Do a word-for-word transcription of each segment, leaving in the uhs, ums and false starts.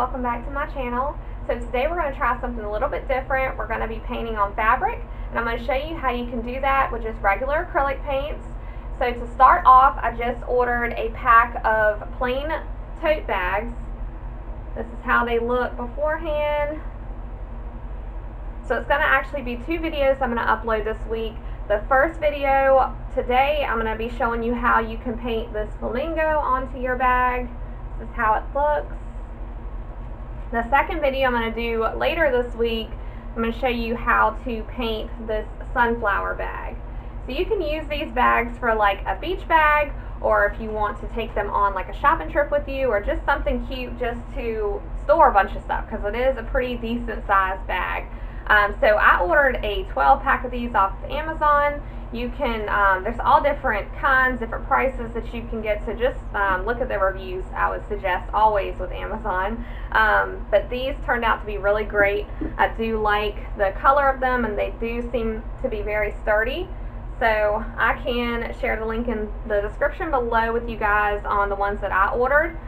welcome back to my channel. So today we're going to try something a little bit different. We're going to be painting on fabric, and I'm going to show you how you can do that with just regular acrylic paints. So to start off, I just ordered a pack of plain tote bags. This is how they look beforehand. So it's going to actually be two videos I'm going to upload this week. The first video today, I'm going to be showing you how you can paint this flamingo onto your bag. This is how it looks. The second video I'm going to do later this week, I'm going to show you how to paint this sunflower bag. So you can use these bags for like a beach bag, or if you want to take them on like a shopping trip with you, or just something cute just to store a bunch of stuff, because it is a pretty decent sized bag. Um, so I ordered a twelve pack of these off of Amazon. You can, um, there's all different kinds, different prices that you can get, so just um, look at the reviews, I would suggest, always with Amazon. Um, but these turned out to be really great. I do like the color of them, and they do seem to be very sturdy. So I can share the link in the description below with you guys on the ones that I ordered.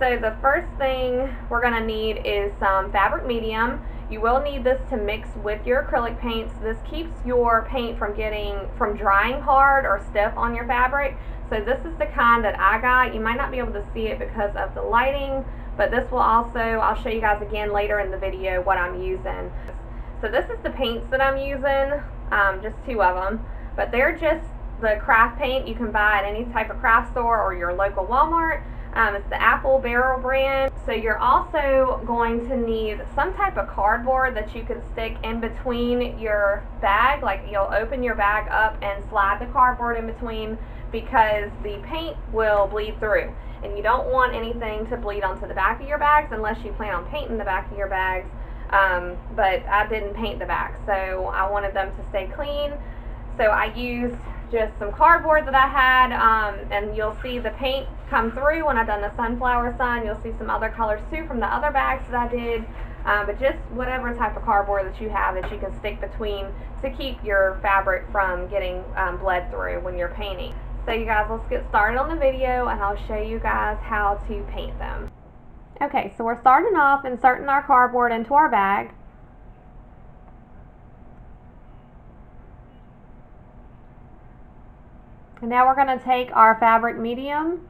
So the first thing we're going to need is some fabric medium. You will need this to mix with your acrylic paints. This keeps your paint from getting from drying hard or stiff on your fabric. So this is the kind that I got. You might not be able to see it because of the lighting, but this will also, I'll show you guys again later in the video what I'm using. So this is the paints that I'm using, um, just two of them, but they're just the craft paint you can buy at any type of craft store or your local Walmart. Um, it's the Apple Barrel brand. So you're also going to need some type of cardboard that you can stick in between your bag. Like you'll open your bag up and slide the cardboard in between, because the paint will bleed through. And you don't want anything to bleed onto the back of your bags unless you plan on painting the back of your bags. Um, but I didn't paint the back, so I wanted them to stay clean. So I used just some cardboard that I had, um, and you'll see the paint come through when I've done the sunflower sign. You'll see some other colors too from the other bags that I did, um, but just whatever type of cardboard that you have that you can stick between to keep your fabric from getting um, bled through when you're painting. So you guys, let's get started on the video, and I'll show you guys how to paint them. Okay, so we're starting off inserting our cardboard into our bag. And now we're going to take our fabric medium,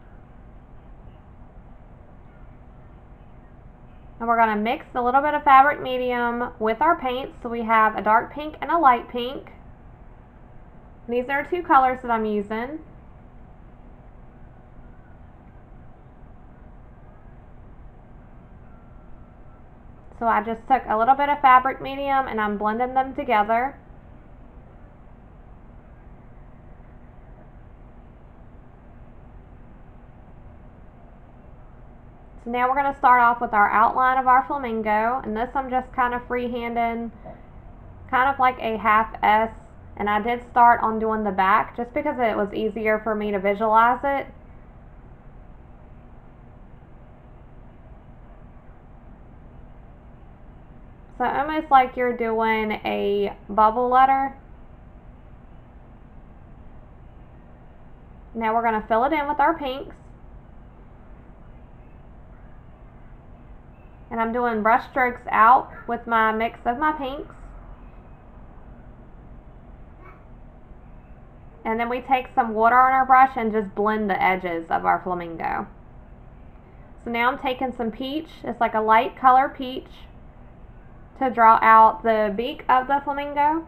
and we're going to mix a little bit of fabric medium with our paint. So we have a dark pink and a light pink. And these are two colors that I'm using. So I just took a little bit of fabric medium and I'm blending them together. So now we're going to start off with our outline of our flamingo, and this I'm just kind of freehanding, kind of like a half S, and I did start on doing the back just because it was easier for me to visualize it. So almost like you're doing a bubble letter. Now we're going to fill it in with our pinks. And I'm doing brush strokes out with my mix of my pinks. And then we take some water on our brush and just blend the edges of our flamingo. So now I'm taking some peach, it's like a light color peach, to draw out the beak of the flamingo.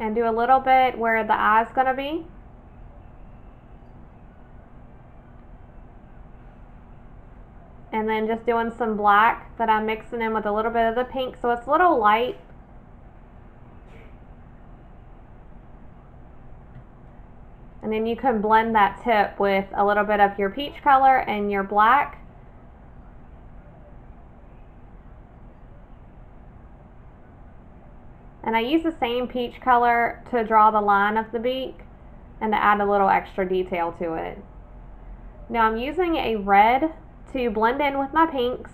And do a little bit where the eye is going to be. And then just doing some black that I'm mixing in with a little bit of the pink, so it's a little light. And then you can blend that tip with a little bit of your peach color and your black. And I use the same peach color to draw the line of the beak and to add a little extra detail to it. Now I'm using a red to blend in with my pinks,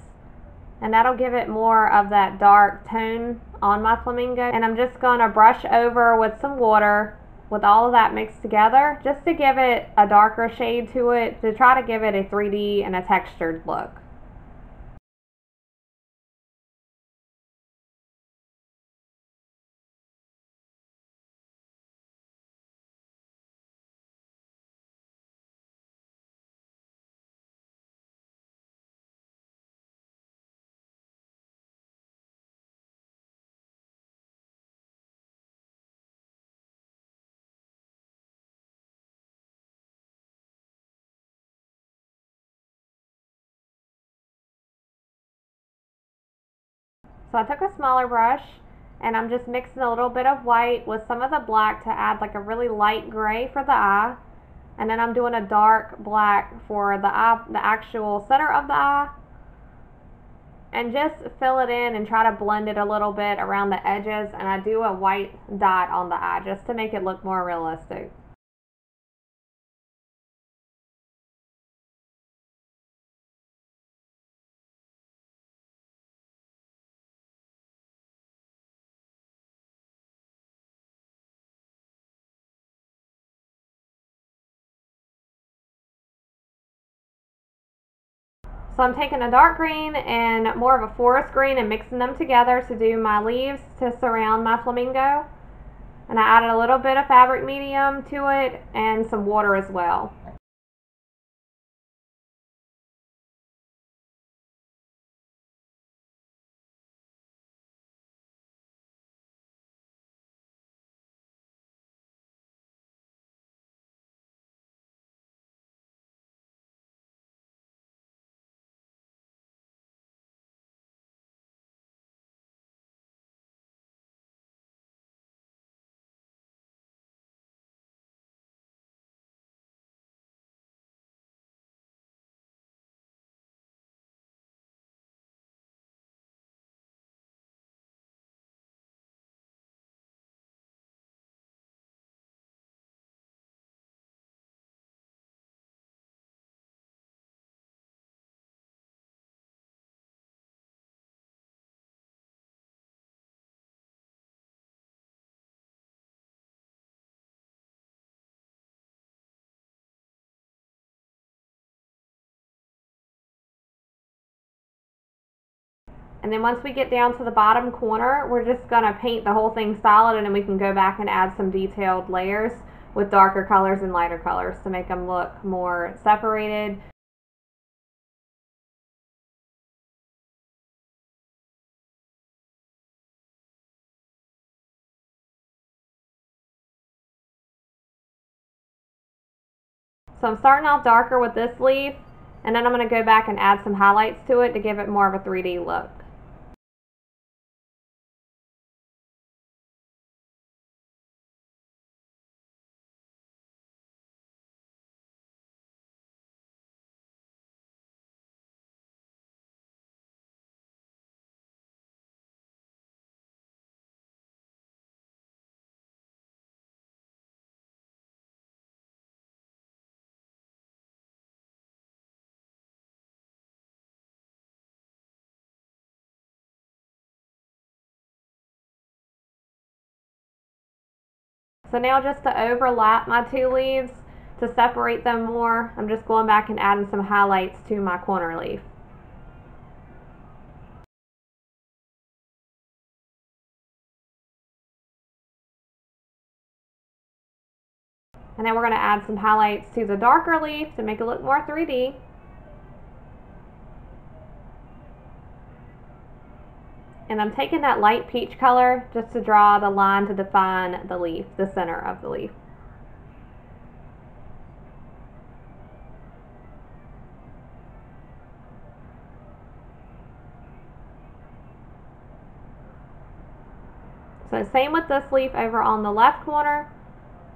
and that'll give it more of that dark tone on my flamingo. And I'm just going to brush over with some water with all of that mixed together just to give it a darker shade to it, to try to give it a three D and a textured look. So I took a smaller brush and I'm just mixing a little bit of white with some of the black to add like a really light gray for the eye. And then I'm doing a dark black for the eye, the actual center of the eye. And just fill it in and try to blend it a little bit around the edges. And I do a white dot on the eye just to make it look more realistic. So I'm taking a dark green and more of a forest green and mixing them together to do my leaves to surround my flamingo. And I added a little bit of fabric medium to it and some water as well. And then once we get down to the bottom corner, we're just going to paint the whole thing solid, and then we can go back and add some detailed layers with darker colors and lighter colors to make them look more separated. So I'm starting off darker with this leaf, and then I'm going to go back and add some highlights to it to give it more of a three D look. So now just to overlap my two leaves, to separate them more, I'm just going back and adding some highlights to my corner leaf. And then we're going to add some highlights to the darker leaf to make it look more three D. And I'm taking that light peach color just to draw the line to define the leaf, the center of the leaf. So same with this leaf over on the left corner.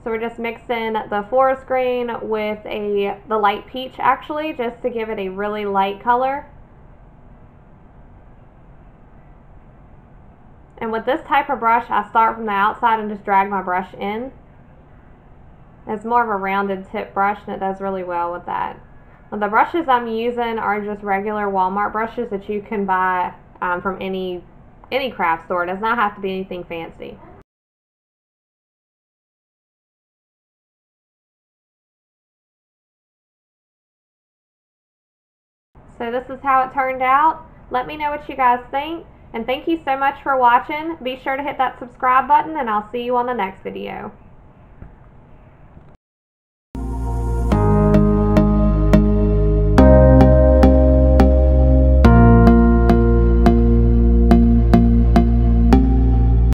So we're just mixing the forest green with a the light peach actually, just to give it a really light color. And with this type of brush, I start from the outside and just drag my brush in. It's more of a rounded tip brush, and it does really well with that. Well, the brushes I'm using are just regular Walmart brushes that you can buy um, from any, any craft store. It does not have to be anything fancy. So this is how it turned out. Let me know what you guys think, and thank you so much for watching. Be sure to hit that subscribe button, and I'll see you on the next video.